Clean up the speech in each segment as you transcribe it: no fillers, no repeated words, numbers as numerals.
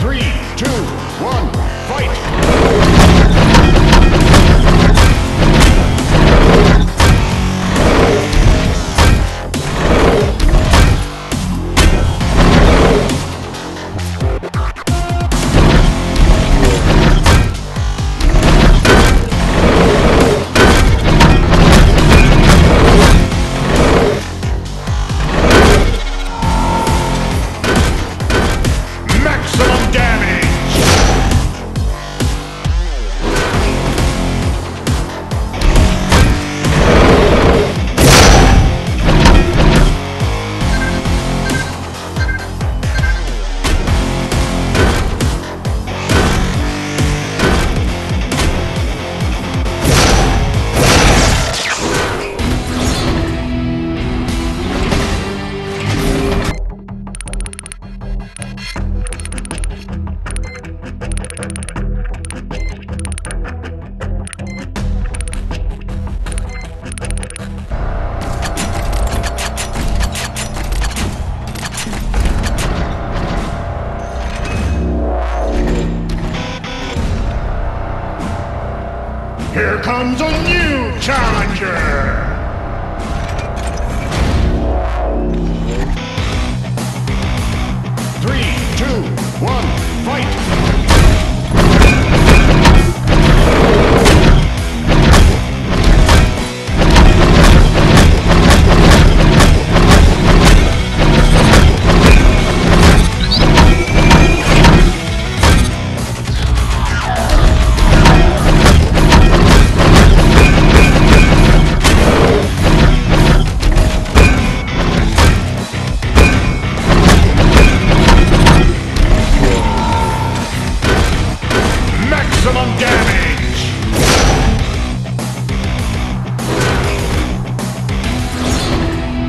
3, 2, 1, fight! Here comes a new challenger! 3, 2, 1, fight! Maximum damage! 3,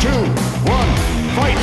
2, 1, fight!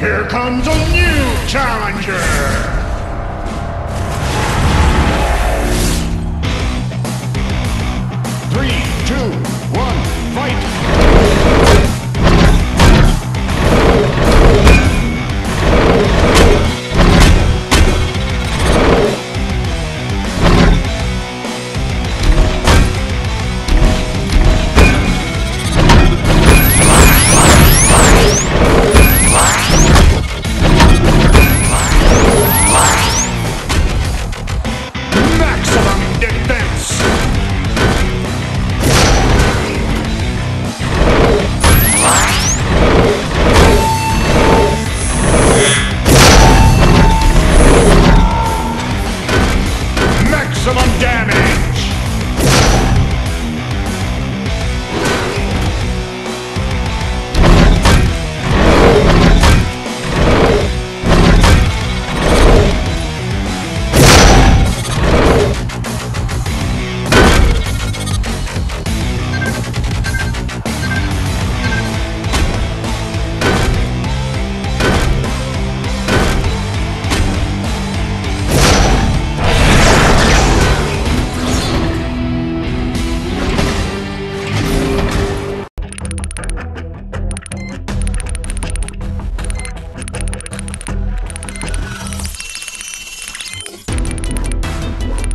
Here comes a new challenger! 3, 2, 1, fight!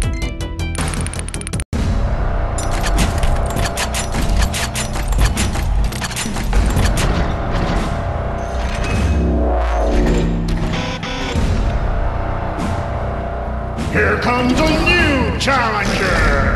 Here comes a new challenger!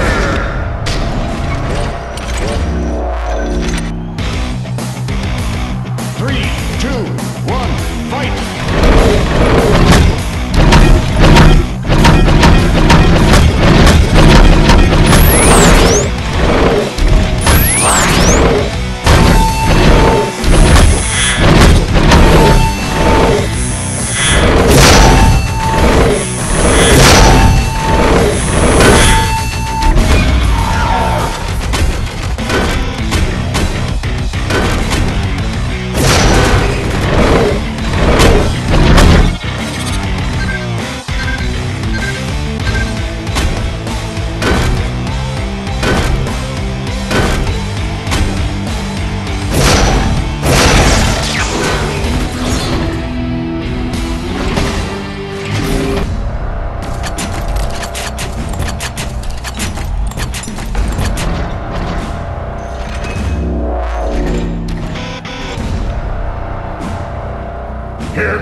Here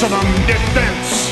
Jerusalem defense.